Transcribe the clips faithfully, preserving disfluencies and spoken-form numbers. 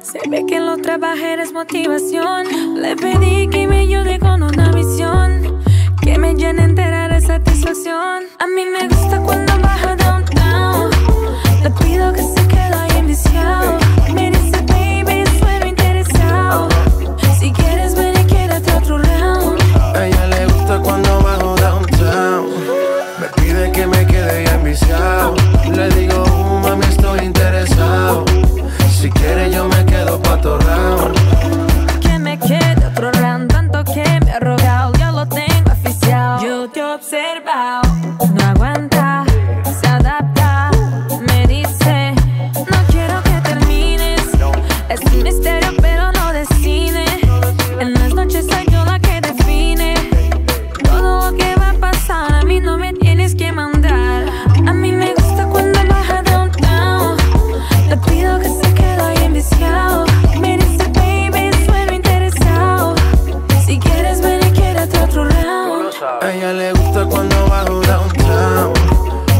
Se ve que lo trabajé, es motivación. Le pedí que me ayude con una visión que me llene entera de satisfacción. A mí me gusta cuando baja downtown, le pido que se quede ahí enviciado. Me dice baby, suelo interesado, si quieres ven y quédate otro round. A ella le gusta cuando bajo downtown, me pide que me quede ahí enviciado. Le digo, uh, mami, estoy interesado, si quieres yo me quedo pa' otro round. Que me quede otro round, tanto que me ha rogado. Yo lo tengo aficiado, yo te he observado. No aguanta, se adapta, me dice, no quiero que termines. Es un misterio pero no decide. En las noches soy yo la que define todo lo que va a pasar, a mí no me tienes que mandar. A mí me gusta cuando baja downtown, te pido que se quede. Me dice baby, suelo interesado, si quieres ven y quédate otro round. A ella le gusta cuando bajo downtown,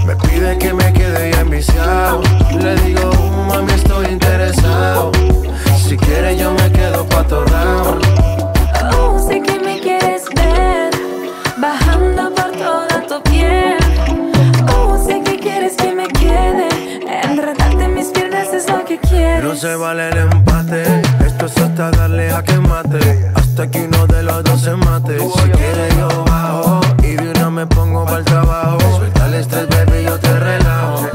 me pide que me quede ya enviciado. Le digo, uh, mami, estoy interesado, si quieres yo me quedo pa' otro round. Oh, sé que me quieres ver bajando por toda tu piel. Oh, sé que quieres que me quede, enredarte en mis piernas es lo que quieres. No se vale el empate, esto es hasta darle a que mate, hasta que uno de los dos se mate. Si quieres yo bajo y de una me pongo para el trabajo. Suelta el estrés, baby, yo te relajo.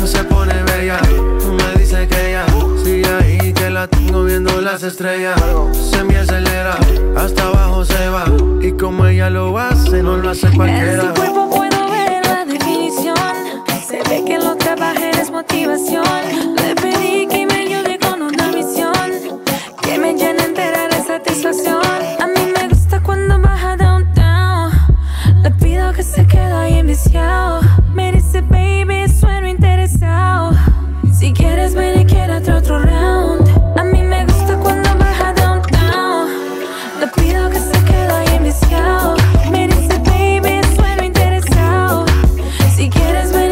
No se pone bella, me dice que ella sigue ahí, que la tengo viendo las estrellas. Se me acelera, hasta abajo se va, y como ella lo hace, no lo hace cualquiera. Se ve que lo trabajé, es motivación. Le pedí que me ayude con una misión que me llene entera de satisfacción. A mí me gusta cuando baja downtown, le pido que se quede ahí enviciado. Me dice baby, sueno interesado, si quieres ven y quédate otro round. A mí me gusta cuando baja downtown, le pido que se quede ahí enviciado. Me dice baby, sueno interesado, si quieres ven.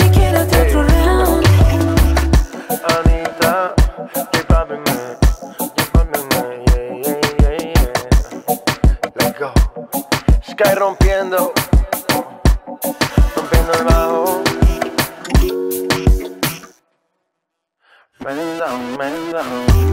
Sky rompiendo, rompiendo el bajo. Man down, man down.